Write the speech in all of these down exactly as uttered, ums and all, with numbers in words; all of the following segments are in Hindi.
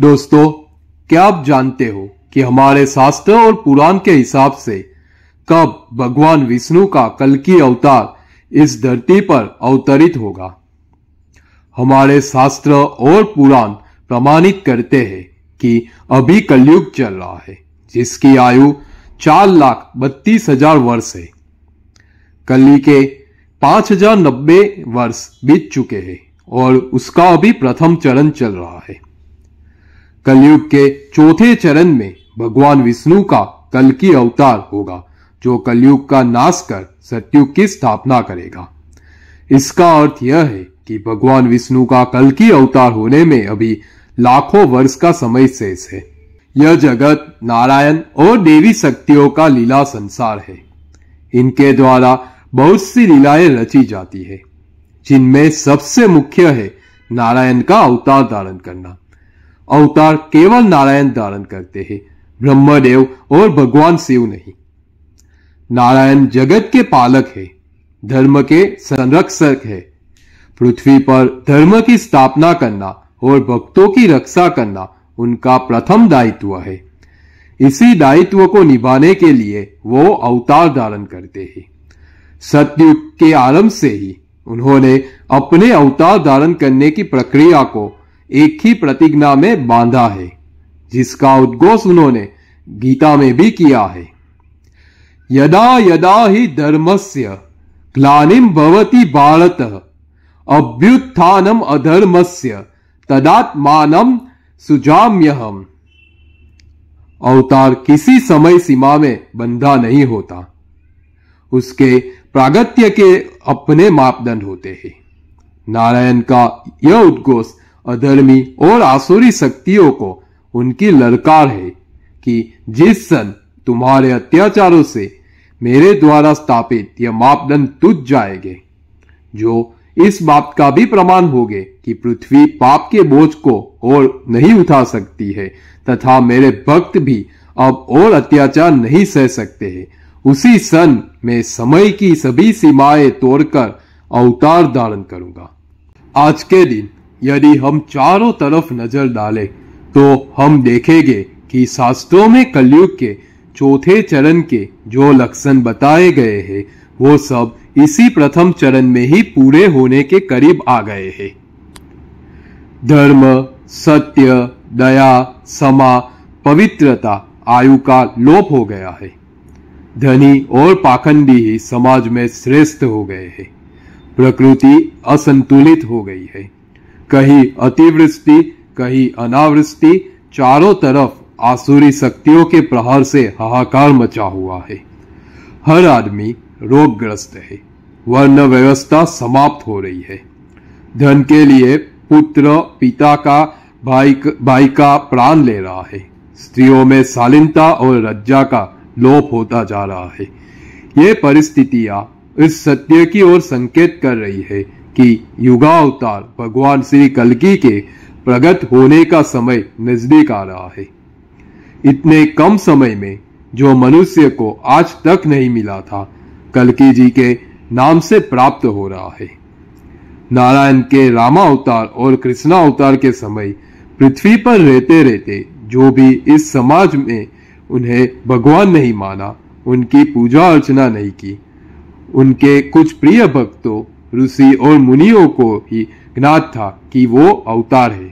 दोस्तों, क्या आप जानते हो कि हमारे शास्त्र और पुराण के हिसाब से कब भगवान विष्णु का कल्कि अवतार इस धरती पर अवतरित होगा? हमारे शास्त्र और पुराण प्रमाणित करते हैं कि अभी कलियुग चल रहा है, जिसकी आयु चार लाख बत्तीस हजार वर्ष है। कली के पांच हजार नब्बे वर्ष बीत चुके हैं और उसका अभी प्रथम चरण चल रहा है। कलियुग के चौथे चरण में भगवान विष्णु का कल्कि अवतार होगा, जो कलियुग का नाश कर सतयुग की स्थापना करेगा। इसका अर्थ यह है कि भगवान विष्णु का कल्कि अवतार होने में अभी लाखों वर्ष का समय शेष है। यह जगत नारायण और देवी शक्तियों का लीला संसार है। इनके द्वारा बहुत सी लीलाएं रची जाती है, जिनमें सबसे मुख्य है नारायण का अवतार धारण करना। अवतार केवल नारायण धारण करते हैं, ब्रह्मदेव और भगवान शिव नहीं। नारायण जगत के पालक है, धर्म के संरक्षक है। पृथ्वी पर धर्म की स्थापना करना और भक्तों की रक्षा करना उनका प्रथम दायित्व है। इसी दायित्व को निभाने के लिए वो अवतार धारण करते हैं। सतयुग के आरंभ से ही उन्होंने अपने अवतार धारण करने की प्रक्रिया को एक ही प्रतिज्ञा में बांधा है, जिसका उद्घोष उन्होंने गीता में भी किया है। यदा यदा हि धर्मस्य ग्लानिम भवति भारत अभ्युत्थानम अधर्मस्य तदात्मानम सुजाम्यहम्। अवतार किसी समय सीमा में बंधा नहीं होता, उसके प्रागत्य के अपने मापदंड होते हैं। नारायण का यह उद्घोष अधर्मी और आसुरी शक्तियों को उनकी ललकार है कि जिस सन तुम्हारे अत्याचारों से मेरे द्वारा स्थापित यह मापदंड तुझ जाएंगे, जो इस बात का भी प्रमाण होंगे कि पृथ्वी पाप के बोझ को और नहीं उठा सकती है तथा मेरे भक्त भी अब और अत्याचार नहीं सह सकते हैं। उसी सन में समय की सभी सीमाएं तोड़कर अवतार धारण करूंगा। आज के दिन यदि हम चारों तरफ नजर डालें तो हम देखेंगे कि शास्त्रों में कलियुग के चौथे चरण के जो लक्षण बताए गए हैं वो सब इसी प्रथम चरण में ही पूरे होने के करीब आ गए हैं। धर्म, सत्य, दया, क्षमा, पवित्रता, आयु का लोप हो गया है। धनी और पाखंडी ही समाज में श्रेष्ठ हो गए हैं। प्रकृति असंतुलित हो गई है, कहीं अतिवृष्टि, कहीं अनावृष्टि। चारों तरफ आसुरी शक्तियों के प्रहार से हाहाकार मचा हुआ है। हर आदमी रोगग्रस्त है, वर्ण व्यवस्था समाप्त हो रही है। धन के लिए पुत्र पिता का, भाई भाई का प्राण ले रहा है। स्त्रियों में शालीनता और लज्जा का लोप होता जा रहा है। ये परिस्थितियां इस सत्य की ओर संकेत कर रही है कि युगावतार भगवान श्री कल्कि के प्रगट होने का समय नजदीक आ रहा है। इतने कम समय में जो मनुष्य को आज तक नहीं मिला था, कल्कि जी के नाम से प्राप्त हो रहा है। नारायण के रामावतार और कृष्णावतार के समय पृथ्वी पर रहते रहते जो भी इस समाज में उन्हें भगवान नहीं माना, उनकी पूजा अर्चना नहीं की, उनके कुछ प्रिय भक्तों, ऋषि और मुनियों को ही ज्ञात था कि वो अवतार है,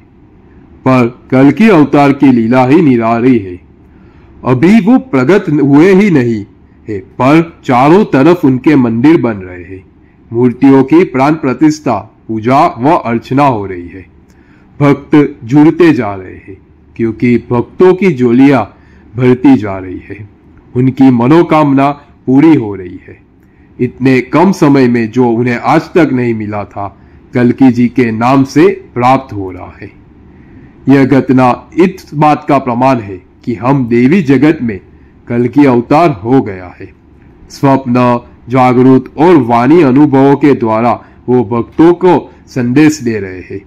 पर कल्कि अवतार की लीला ही निराली है। अभी वो प्रगट हुए ही नहीं है, पर चारों तरफ उनके मंदिर बन रहे हैं। मूर्तियों की प्राण प्रतिष्ठा, पूजा व अर्चना हो रही है। भक्त जुड़ते जा रहे हैं, क्योंकि भक्तों की झोलियां भरती जा रही है। उनकी मनोकामना पूरी हो रही है। इतने कम समय में जो उन्हें आज तक नहीं मिला था, कल्कि जी के नाम से प्राप्त हो रहा है। यह घटना इस बात का प्रमाण है कि हम देवी जगत में कल्कि अवतार हो गया है। स्वप्न, जागरूक और वाणी अनुभवों के द्वारा वो भक्तों को संदेश दे रहे हैं।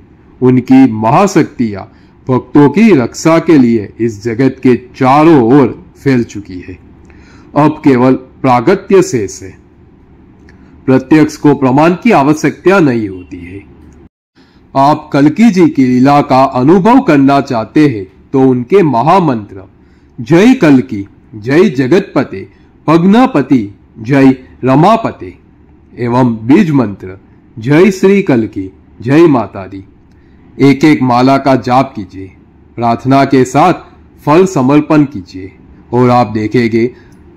उनकी महाशक्तियां भक्तों की रक्षा के लिए इस जगत के चारों ओर फैल चुकी है। अब केवल प्रागत्य शेष है। प्रत्यक्ष को प्रमाण की आवश्यकता नहीं होती है। आप कल्कि जी की लीला का अनुभव करना चाहते हैं तो उनके महामंत्र जय कल्कि, जय जगतपते भग्नापति, जय रमापते एवं बीज मंत्र जय श्री कल्कि, जय माता दी एक एक माला का जाप कीजिए। प्रार्थना के साथ फल समर्पण कीजिए और आप देखेंगे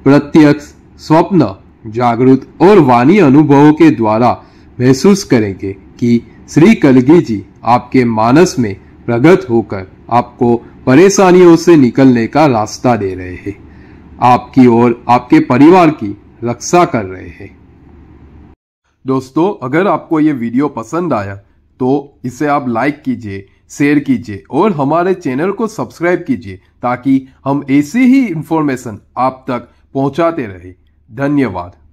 प्रत्यक्ष, स्वप्न, जागृत और वाणी अनुभवों के द्वारा महसूस करेंगे कि श्री कल्कि जी आपके मानस में प्रगट होकर आपको परेशानियों से निकलने का रास्ता दे रहे हैं, आपकी और आपके परिवार की रक्षा कर रहे हैं। दोस्तों, अगर आपको ये वीडियो पसंद आया तो इसे आप लाइक कीजिए, शेयर कीजिए और हमारे चैनल को सब्सक्राइब कीजिए ताकि हम ऐसी ही इंफॉर्मेशन आप तक पहुंचाते रहे। धन्यवाद।